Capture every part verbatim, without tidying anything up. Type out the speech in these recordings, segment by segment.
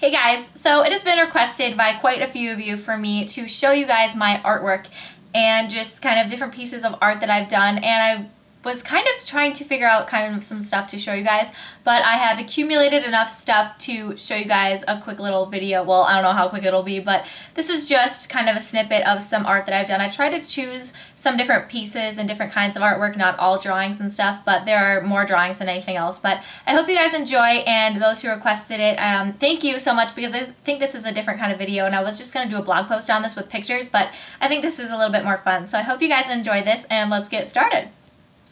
Hey guys, so it has been requested by quite a few of you for me to show you guys my artwork and just kind of different pieces of art that I've done, and I was kind of trying to figure out kind of some stuff to show you guys, but I have accumulated enough stuff to show you guys a quick little video. Well, I don't know how quick it'll be, but this is just kind of a snippet of some art that I've done. I tried to choose some different pieces and different kinds of artwork, not all drawings and stuff, but there are more drawings than anything else. But I hope you guys enjoy, and those who requested it, um, thank you so much, because I think this is a different kind of video, and I was just going to do a blog post on this with pictures, but I think this is a little bit more fun. So I hope you guys enjoy this, and let's get started.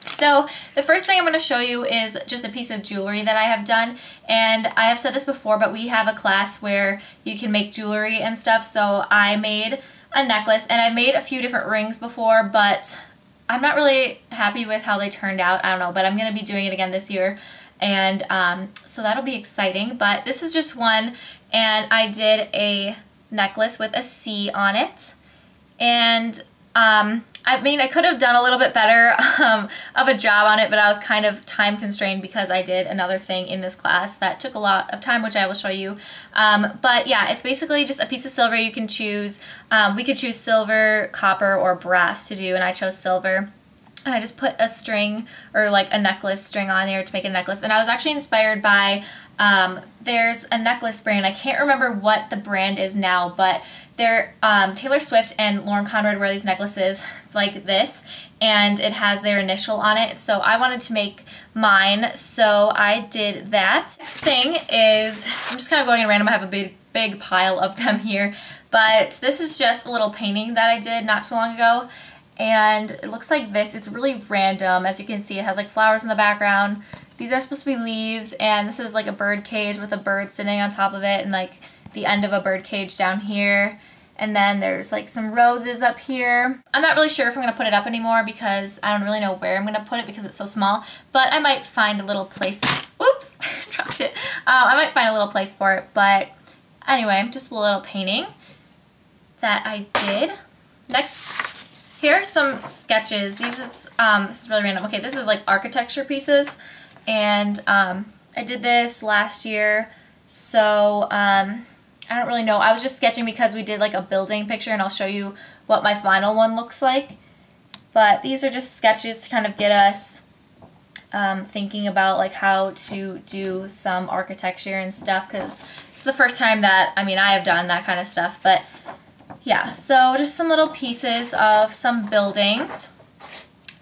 So the first thing I'm going to show you is just a piece of jewelry that I have done, and I have said this before, but we have a class where you can make jewelry and stuff, so I made a necklace, and I made a few different rings before, but I'm not really happy with how they turned out. I don't know, but I'm going to be doing it again this year, and um, so that'll be exciting. But this is just one, and I did a necklace with a C on it, and um, I mean, I could have done a little bit better um, of a job on it, but I was kind of time constrained because I did another thing in this class that took a lot of time, which I will show you. Um, but yeah, it's basically just a piece of silver you can choose. Um, we could choose silver, copper, or brass to do, and I chose silver. And I just put a string, or like a necklace string on there to make a necklace. And I was actually inspired by, um, there's a necklace brand. I can't remember what the brand is now, but they're, um, Taylor Swift and Lauren Conrad wear these necklaces like this, and it has their initial on it. So I wanted to make mine, so I did that. Next thing is, I'm just kind of going in random. I have a big, big pile of them here, but this is just a little painting that I did not too long ago. And it looks like this. It's really random. As you can see, it has like flowers in the background. These are supposed to be leaves, and this is like a bird cage with a bird sitting on top of it, and like the end of a bird cage down here. And then there's like some roses up here. I'm not really sure if I'm gonna put it up anymore because I don't really know where I'm gonna put it because it's so small, but I might find a little place. Oops, dropped it. Uh, I might find a little place for it, but anyway, just a little painting that I did. Next. Here are some sketches. These is, um, this is really random. Okay, this is like architecture pieces, and um, I did this last year, so um, I don't really know. I was just sketching because we did like a building picture, and I'll show you what my final one looks like. But these are just sketches to kind of get us um, thinking about like how to do some architecture and stuff, because it's the first time that, I mean, I have done that kind of stuff, but yeah, so just some little pieces of some buildings.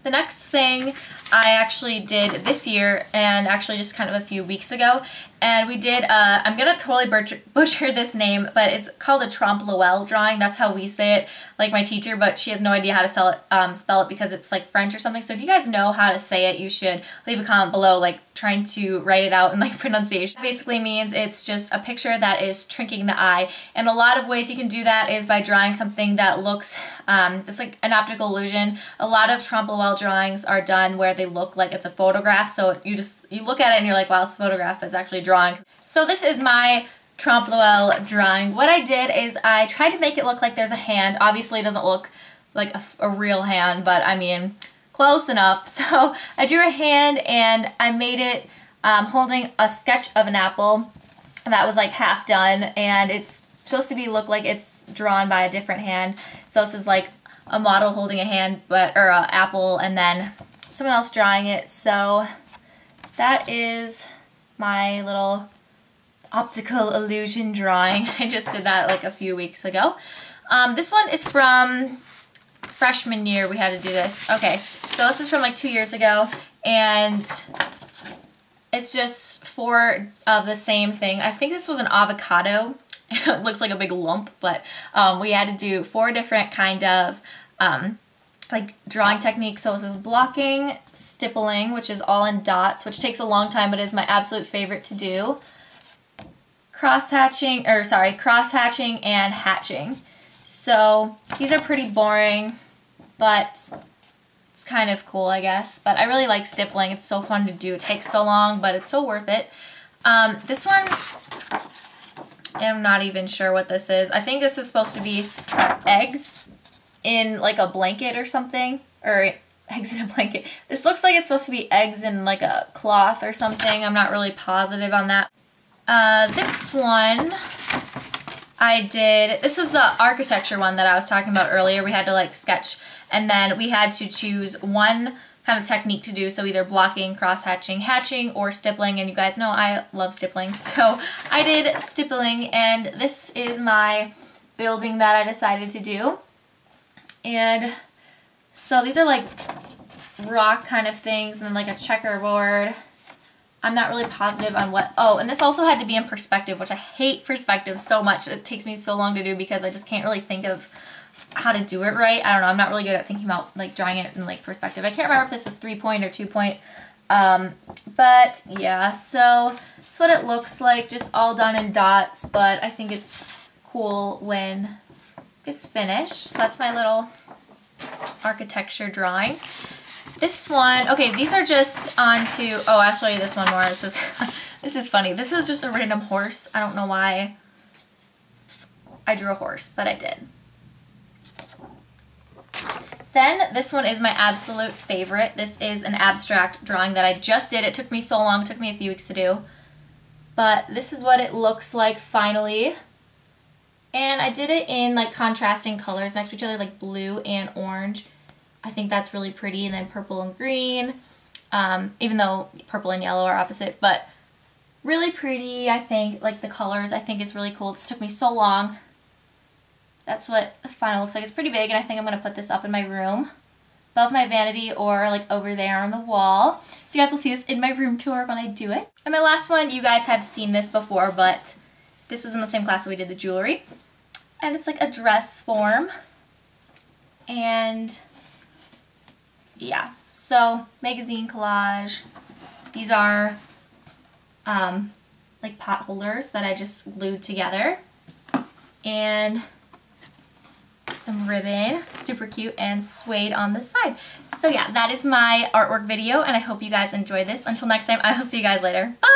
The next thing I actually did this year, and actually just kind of a few weeks ago, and we did, uh, I'm going to totally butcher, butcher this name, but it's called a trompe l'oeil drawing. That's how we say it, like my teacher, but she has no idea how to sell it, um, spell it, because it's like French or something. So if you guys know how to say it, you should leave a comment below, like trying to write it out in like pronunciation. It basically means it's just a picture that is tricking the eye. And a lot of ways you can do that is by drawing something that looks, um, it's like an optical illusion. A lot of trompe l'oeil drawings are done where they look like it's a photograph. So you just, you look at it and you're like, wow, it's a photograph, but it's actually drawing. So this is my trompe l'oeil drawing. What I did is I tried to make it look like there's a hand. Obviously it doesn't look like a, a real hand, but I mean, close enough. So I drew a hand, and I made it um, holding a sketch of an apple that was like half done, and it's supposed to be look like it's drawn by a different hand. So this is like a model holding a hand, but or an apple, and then someone else drawing it. So that is my little optical illusion drawing. I just did that like a few weeks ago. Um, this one is from freshman year. We had to do this. Okay, so this is from like two years ago, and it's just four of the same thing. I think this was an avocado. It looks like a big lump, but um, we had to do four different kind of um, like drawing techniques. So this is blocking, stippling, which is all in dots, which takes a long time, but is my absolute favorite to do. Cross-hatching, or sorry, cross-hatching and hatching. So these are pretty boring, but it's kind of cool, I guess. But I really like stippling. It's so fun to do. It takes so long, but it's so worth it. Um, this one, I'm not even sure what this is. I think this is supposed to be eggs in like a blanket or something, or eggs in a blanket. This looks like it's supposed to be eggs in like a cloth or something. I'm not really positive on that. Uh, this one I did, this was the architecture one that I was talking about earlier. We had to like sketch, and then we had to choose one kind of technique to do, so either blocking, cross-hatching, hatching, or stippling, and you guys know I love stippling, so I did stippling, and this is my building that I decided to do. And so these are like rock kind of things, and then like a checkerboard. I'm not really positive on what, oh, and this also had to be in perspective, which I hate perspective so much. It takes me so long to do because I just can't really think of how to do it right. I don't know, I'm not really good at thinking about like drawing it in like perspective. I can't remember if this was three point or two point, um, but yeah, so that's what it looks like, just all done in dots, but I think it's cool when it's finished. So that's my little architecture drawing. This one, okay, these are just onto, oh, I'll show you this one more. This is, this is funny. This is just a random horse. I don't know why I drew a horse, but I did. Then this one is my absolute favorite. This is an abstract drawing that I just did. It took me so long. It took me a few weeks to do. But this is what it looks like finally. And I did it in like contrasting colors next to each other, like blue and orange. I think that's really pretty, and then purple and green, um, even though purple and yellow are opposite, but really pretty, I think, like the colors, I think it's really cool. This took me so long. That's what the final looks like. It's pretty big, and I think I'm going to put this up in my room, above my vanity, or like over there on the wall, so you guys will see this in my room tour when I do it. And my last one, you guys have seen this before, but this was in the same class that we did the jewelry, and it's like a dress form, and yeah, so magazine collage. These are um, like pot holders that I just glued together, and some ribbon, super cute, and suede on the side. So yeah, that is my artwork video, and I hope you guys enjoyed this. Until next time, I will see you guys later. Bye!